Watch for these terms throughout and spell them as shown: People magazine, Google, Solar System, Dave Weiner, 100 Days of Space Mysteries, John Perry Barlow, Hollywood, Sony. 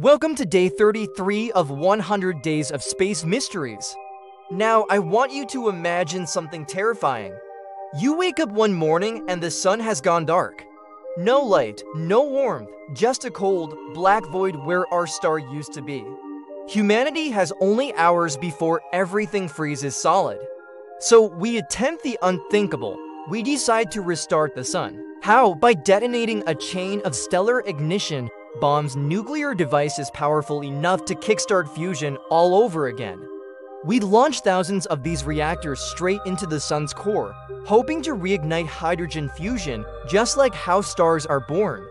Welcome to day 33 of 100 Days of Space Mysteries. Now, I want you to imagine something terrifying. You wake up one morning and the sun has gone dark. No light, no warmth, just a cold, black void where our star used to be. Humanity has only hours before everything freezes solid. So we attempt the unthinkable. We decide to restart the sun. How? By detonating a chain of stellar ignition bombs nuclear devices powerful enough to kickstart fusion all over again. We launch thousands of these reactors straight into the sun's core, hoping to reignite hydrogen fusion, just like how stars are born.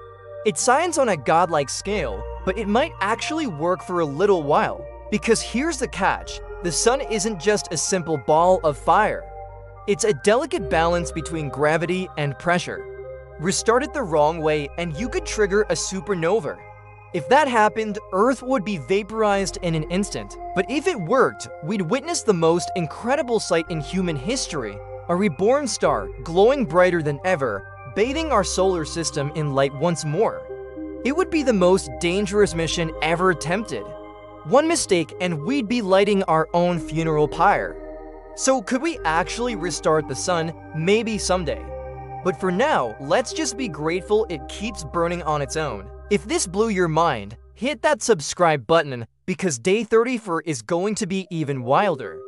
It's science on a godlike scale, but it might actually work for a little while. Because here's the catch: the sun isn't just a simple ball of fire. It's a delicate balance between gravity and pressure. Restart it the wrong way and you could trigger a supernova. If that happened, Earth would be vaporized in an instant. But if it worked, we'd witness the most incredible sight in human history, a reborn star glowing brighter than ever, bathing our solar system in light once more. It would be the most dangerous mission ever attempted. One mistake and we'd be lighting our own funeral pyre. So could we actually restart the sun? Maybe someday. But for now, let's just be grateful it keeps burning on its own. If this blew your mind, hit that subscribe button because day 34 is going to be even wilder.